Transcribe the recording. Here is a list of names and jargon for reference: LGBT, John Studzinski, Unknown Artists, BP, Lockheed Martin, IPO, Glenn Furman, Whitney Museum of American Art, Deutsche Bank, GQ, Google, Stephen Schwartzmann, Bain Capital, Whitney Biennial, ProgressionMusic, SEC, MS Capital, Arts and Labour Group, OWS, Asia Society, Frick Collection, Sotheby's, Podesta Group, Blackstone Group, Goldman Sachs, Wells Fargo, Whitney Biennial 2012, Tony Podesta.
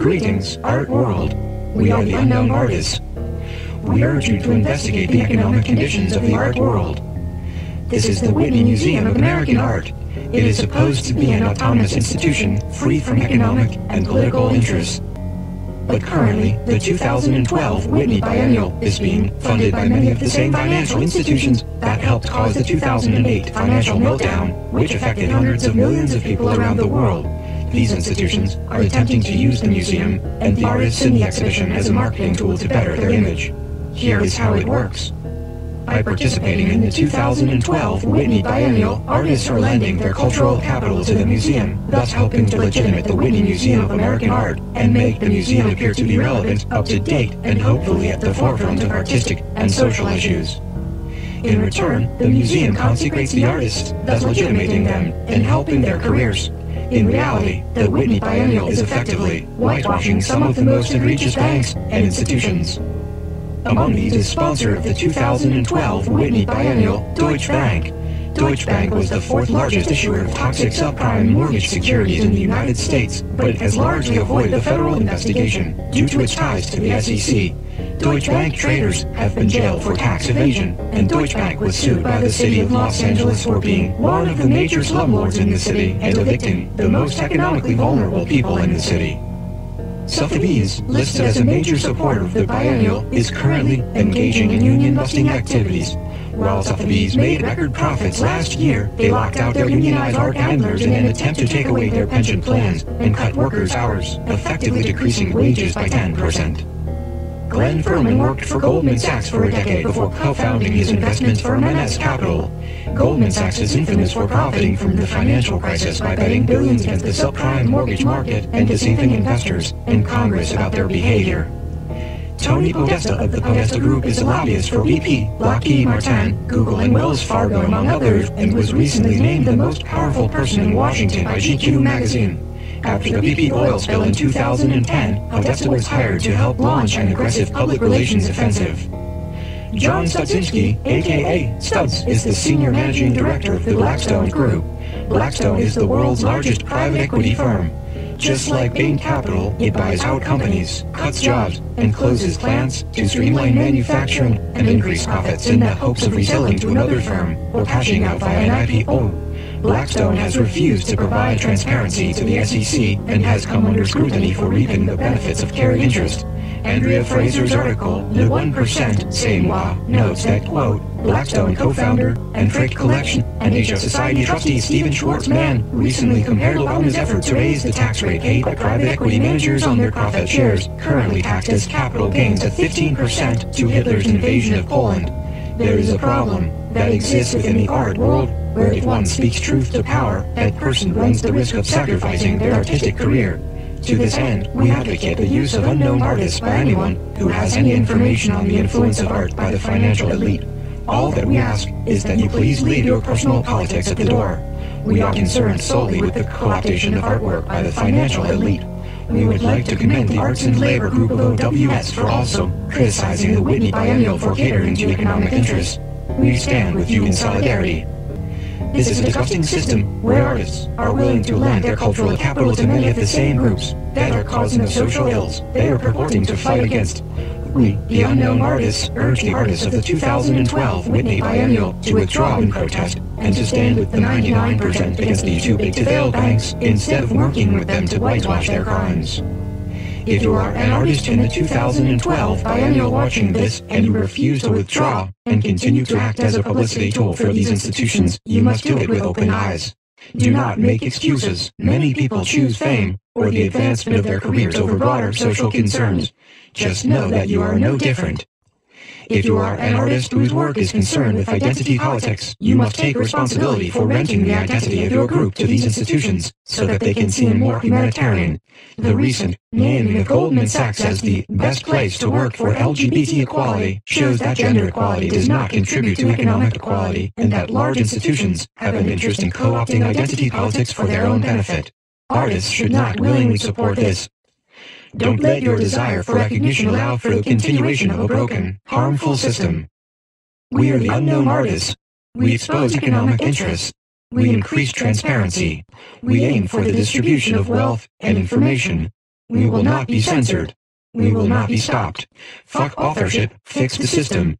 Greetings, Art World. We are the unknown artists. We urge you to investigate the economic conditions of the art world. This is the Whitney Museum of American Art. It is supposed to be an autonomous institution free from economic and political interests. But currently, the 2012 Whitney Biennial is being funded by many of the same financial institutions that helped cause the 2008 financial meltdown, which affected hundreds of millions of people around the world. These institutions are attempting to use the museum and the artists in the exhibition as a marketing tool to better their image. Here is how it works. By participating in the 2012 Whitney Biennial, artists are lending their cultural capital to the museum, thus helping to legitimate the Whitney Museum of American Art and make the museum appear to be relevant, up to date, and hopefully at the forefront of artistic and social issues. In return, the museum consecrates the artists, thus legitimating them and helping their careers. In reality, the Whitney Biennial is effectively whitewashing some of the most egregious banks and institutions. Among these is sponsor of the 2012 Whitney Biennial, Deutsche Bank. Deutsche Bank was the fourth largest issuer of toxic subprime mortgage securities in the United States, but it has largely avoided a federal investigation due to its ties to the SEC. Deutsche Bank traders have been jailed for tax evasion, and Deutsche Bank was sued by the city of Los Angeles for being one of the major slumlords in the city and evicting the most economically vulnerable people in the city. Sotheby's, listed as a major supporter of the Biennial, is currently engaging in union-busting activities. While Sotheby's made record profits last year, they locked out their unionized art handlers in an attempt to take away their pension plans and cut workers' hours, effectively decreasing wages by 10%. Glenn Furman worked for Goldman Sachs for a decade before co-founding his investment firm MS Capital. Goldman Sachs is infamous for profiting from the financial crisis by betting billions against the subprime mortgage market and deceiving investors and Congress about their behavior. Tony Podesta of the Podesta Group is a lobbyist for BP, Lockheed Martin, Google, and Wells Fargo, among others, and was recently named the most powerful person in Washington by GQ magazine. After the BP oil spill in 2010, Podesta was hired to help launch an aggressive public relations offensive. John Studzinski, aka Studs, is the Senior Managing Director of the Blackstone Group. Blackstone is the world's largest private equity firm. Just like Bain Capital, it buys out companies, cuts jobs, and closes plants to streamline manufacturing and increase profits in the hopes of reselling to another firm or cashing out via an IPO. Blackstone has refused to provide transparency to the SEC and has come under scrutiny for reaping the benefits of carried interest. Andrea Fraser's article, The 1% Say Moi, notes that, quote, Blackstone co-founder and Frick Collection and Asia Society trustee Stephen Schwartzmann recently compared Obama's effort to raise the tax rate paid by private equity managers on their profit shares, currently taxed as capital gains at 15%, to Hitler's invasion of Poland. There is a problem that exists within the art world, where if one speaks truth to power, that person runs the risk of sacrificing their artistic career. To this end, we advocate the use of unknown artists by anyone who has any information on the influence of art by the financial elite. All that we ask is that you please leave your personal politics at the door. We are concerned solely with the co-optation of artwork by the financial elite. We would like to commend the Arts and Labour Group of OWS for also criticizing the Whitney Biennial for catering to economic interests. We stand with you in solidarity. This is a disgusting system where artists are willing to lend their cultural capital to many of the same groups that are causing the social ills they are purporting to fight against. We, the unknown artists, urge the artists of the 2012 Whitney Biennial to withdraw in protest and to stand with the 99% against the too big to fail banks instead of working with them to whitewash their crimes. If you are an artist in the 2012 Biennial watching this and you refuse to withdraw and continue to act as a publicity tool for these institutions, you must do it with open eyes. Do not make excuses. Many people choose fame or the advancement of their careers over broader social concerns. Just know that you are no different. If you are an artist whose work is concerned with identity politics, you must take responsibility for renting the identity of your group to these institutions so that they can seem more humanitarian. The recent naming of Goldman Sachs as the best place to work for LGBT equality shows that gender equality does not contribute to economic equality and that large institutions have an interest in co-opting identity politics for their own benefit. Artists should not willingly support this. Don't let your desire for recognition allow for the continuation of a broken, harmful system. We are the unknown artists. We expose economic interests. We increase transparency. We aim for the distribution of wealth and information. We will not be censored. We will not be stopped. Fuck authorship. Fix the system.